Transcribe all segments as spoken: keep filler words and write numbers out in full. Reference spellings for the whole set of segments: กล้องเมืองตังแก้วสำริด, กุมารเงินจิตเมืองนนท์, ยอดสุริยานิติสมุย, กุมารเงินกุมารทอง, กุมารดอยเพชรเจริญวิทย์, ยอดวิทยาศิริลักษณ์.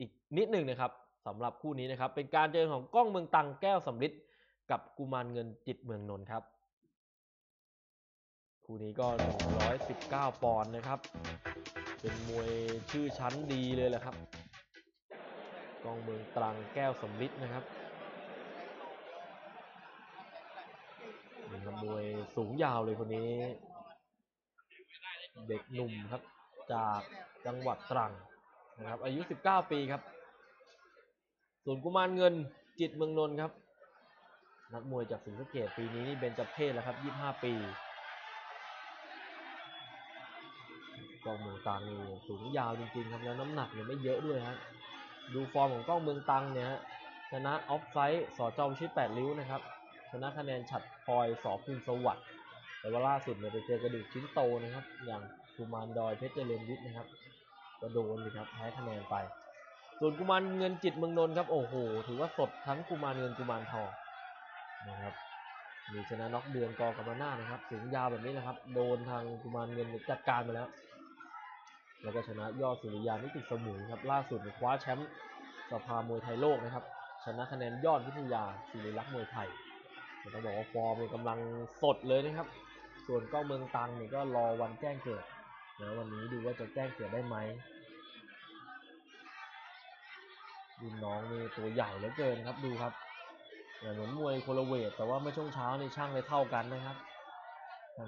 อีกนิดหนึ่งนะครับสำหรับคู่นี้นะครับเป็นการเจอของกล้องเมืองตังแก้วสำริดกับกุมารเงินจิตเมืองนนท์ครับคู่นี้ก็หนึ่งร้อยสิบเก้าปอนด์นะครับเป็นมวยชื่อชั้นดีเลยแหละครับกล้องเมืองตรังแก้วสำริดนะครับมวยสูงยาวเลยคนนี้เด็กหนุ่มครับจากจังหวัดตรังนะครับอายุสิบเก้าปีครับส่วนกุมารเงินจิตเมืองนนท์ครับนักมวยจากศรีสะเกษปีนี้นี่เบญจเพสแล้วครับยี่สิบห้าปีกล้องเมืองตังนี่สูงยาวจริงๆครับแล้วน้ำหนักเนี่ยไม่เยอะด้วยฮะดูฟอร์มของกล้องเมืองตังเนี่ยฮะชนะออฟไซด์สจอมชิดแปดริ้วนะครับชนะคะแนนฉัตรพลอยสอภูมิสวัสดิ์แต่ว่าล่าสุดเนี่ยไปเจอกระดูกชิ้นโตนะครับอย่างกุมารดอยเพชรเจริญวิทย์นะครับก็โดนเลยครับแพ้คะแนนไปส่วนกุมารเงินจิตเมืองนนท์ครับโอ้โหถือว่าสดทั้งกุมารเงินกุมารทองนะครับมีชนะน็อกเดือนกอกำมะนานะครับสูงยาวแบบนี้นะครับโดนทางกุมารเงินจัดการไปแล้วแล้วก็ชนะยอดสุริยานิติสมุยครับล่าสุดคว้าแชมป์สภามวยไทยโลกนะครับชนะคะแนนยอดวิทยาศิริลักษณ์มวยไทยต้องบอกว่าฟอร์มกำลังสดเลยนะครับส่วนกล้องเมืองตังเนี่ยก็รอวันแจ้งเกิดนะวันนี้ดูว่าจะแจ้งเกิดได้ไหมดูน้องนี่ตัวใหญ่เหลือเกินครับดูครับเหมือนมวยโคลเวตแต่ว่าเมื่อช่วงเช้านี่ช่างได้เท่ากันนะครับ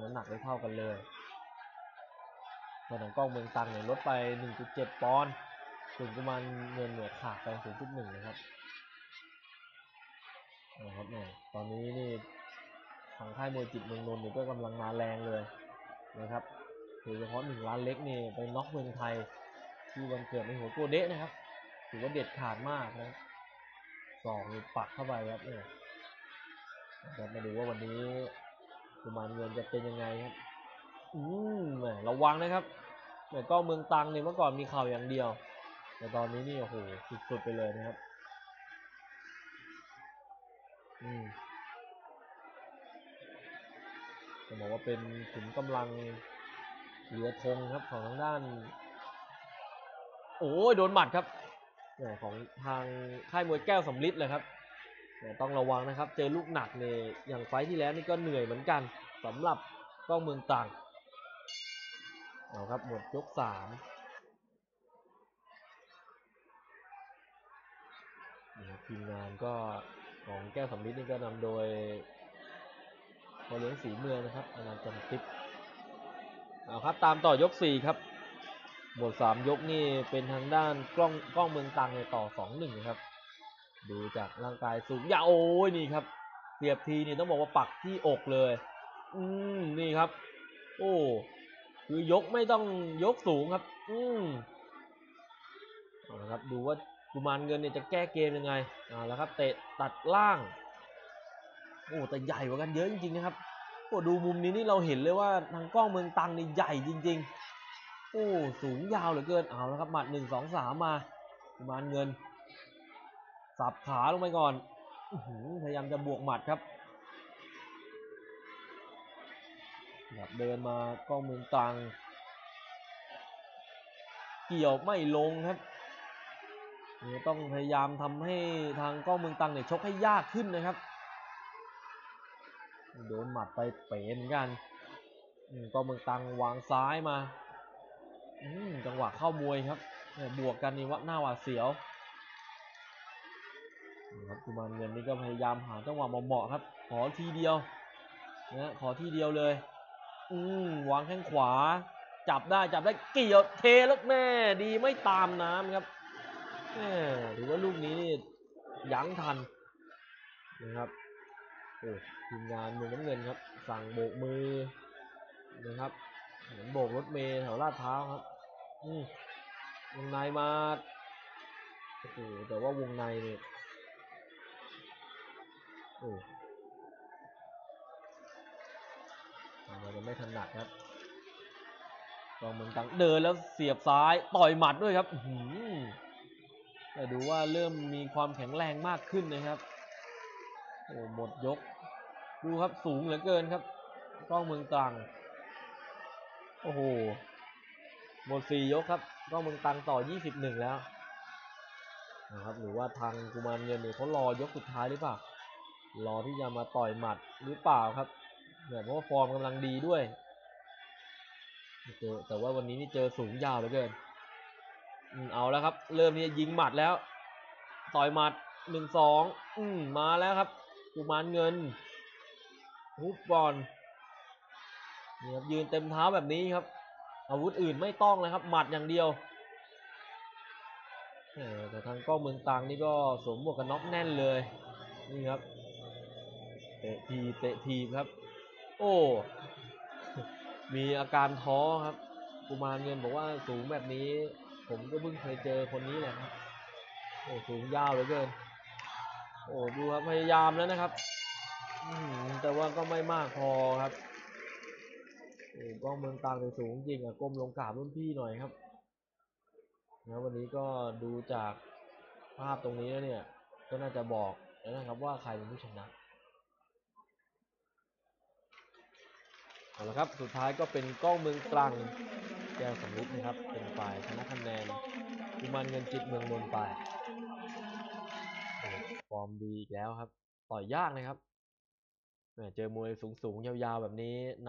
น้ำหนักได้เท่ากันเลยส่วนของกล้องเมืองตังเนี่ยลดไป หนึ่งจุดเจ็ด ปอนด์ส่วนกุมารเงินเนี่ยขาดไป ศูนย์จุดหนึ่ง นะครับนะครับเนี่ยตอนนี้นี่ทางค่ายมวยจิตเมืองนนท์นี่ก็กำลังมาแรงเลยนะครับโดยเฉพาะหนึ่งล้านเล็กนี่ไปน็อกเมืองไทยที่วันเกิดในหัวโกเดะนะครับถือว่าเด็ดขาดมากนะสองปักเข้าไปครับเนี่ยจะมาดูว่าวันนี้กุมารเงินจะเป็นยังไงครับอืมแหมระวังนะครับแต่ก็เมืองตังเนี่ยเมื่อก่อนมีข่าวอย่างเดียวแต่ตอนนี้นี่โอ้โหสุดๆไปเลยนะครับจะบอกว่าเป็นขุมกำลังเหลือทงครับของทางด้านโอ้ยโดนหมัดครับของทางค่ายมวยแก้วสำริดเลยครับต้องระวังนะครับเจอลูกหนักเนี่ยอย่างไฟที่แล้วนี่ก็เหนื่อยเหมือนกันสำหรับกล้องเมืองต่างเอาครับหมดยกสามทีมงานก็ของแก้วสำริดนี่ก็นำโดยพอเลี้ยงสีเมืองนะครับอนันต์จันทิพย์เอาครับตามต่อยกสี่ครับหมดสามยกนี่เป็นทางด้านกล้องกล้องเมืองตังในต่อ สองหนึ่ง นะครับดูจากร่างกายสูงยาวโอ้ยนี่ครับเสียบทีนี่ต้องบอกว่าปักที่อกเลยอืมนี่ครับโอ้คือยกไม่ต้องยกสูงครับอืมเอาละครับดูว่ากุมารเงินเนี่ยจะแก้เกมยังไงอ่าแล้วครับเตะตัดล่างโอ้แต่ใหญ่กว่ากันเยอะจริงๆนะครับโอ้ดูมุมนี้นี่เราเห็นเลยว่าทางกล้องเมืองตังนี่ใหญ่จริงๆโอ้สูงยาวเหลือเกินเอาแล้วครับหมัดหนึ่งสองสามมากุมารเงินสับขาลงไปก่อนพยายามจะบวกหมัดครับแบบเดินมากล้องเมืองตังเกี่ยวไม่ลงครับต้องพยายามทำให้ทางกล้องเมืองตังเนี่ยชกให้ยากขึ้นนะครับโดนหมัดไปเป๋เหมือนกันกล้องเมืองตังวางซ้ายมาจังหวะเข้ามวยครับบวกกันนี่ว่าหน้าหวาดเสียวครับกุมารเงินนี่ก็พยายามหาจังหวะเหมาะๆครับขอทีเดียวนะขอทีเดียวเลยอืมวางแข้งขวาจับได้จับได้เกี่ยวเทแล้วแม่ดีไม่ตามน้ำครับถือว่าลูกนี้นี่ยั้งทันนะครับโอ้ทีมงานมุมน้ำเงินครับสั่งโบกมือนะครับเหมือนโบกรถเมล์แถวลาดพร้าวครับอืมวงในมาโอ้โหแต่ว่าวงในเนี่ยโอ้เราจะไม่ถนัดครับลองเหมือนตังเดินแล้วเสียบซ้ายต่อยหมัดด้วยครับหืมแต่ดูว่าเริ่มมีความแข็งแรงมากขึ้นนะครับโอ้หมดยกดูครับสูงเหลือเกินครับกล้องเมืองตังโอ้โหหมดสี่ยกครับกล้องเมืองตังต่อยี่สิบเอ็ดแล้ว นะครับหรือว่าทางกุมารเงินเนี่ยเขารอยกสุดท้ายหรือเปล่ารอที่จะมาต่อยหมัดหรือเปล่าครับเนี่ยเพราะว่าฟอร์มกำลังดีด้วยแต่ว่าวันนี้นี่เจอสูงยาวเหลือเกินเอาแล้วครับเริ่มที่จะยิงหมัดแล้วต่อยหมัดหนึ่งสองมาแล้วครับกุมารเงินฮุบก่อนนี่ครับยืนเต็มเท้าแบบนี้ครับอาวุธอื่นไม่ต้องเลยครับหมัดอย่างเดียวแต่ทางกล้องเมืองตังนี่ก็สวมหมวกกันน็อกแน่นเลยนี่ครับเตะทีเตะทีครับโอ้มีอาการท้อครับกุมารเงินบอกว่าสูงแบบนี้ผมก็เพิ่งเคยเจอคนนี้แหละครับโอ้สูงยาวเหลือเกินโอ้ดูครับพยายามแล้วนะครับแต่ว่าก็ไม่มากพอครับกล้องเมืองตังเลยสูงจริงอะก้มลงกราบรุ่นพี่หน่อยครับนะวันนี้ก็ดูจากภาพตรงนี้แล้วเนี่ยก็น่าจะบอกแล้วนะครับว่าใครเป็นผู้ชนะเอาละครับสุดท้ายก็เป็นกล้องเมืองตรังแก้วสำลิดนะครับเป็นฝ่ายชนะคะแนนกุมารเงินจิตเมืองนนท์ไปฟอร์มดีอีกแล้วครับต่อยยากนะครับเจอมวยสูงๆยาวๆแบบนี้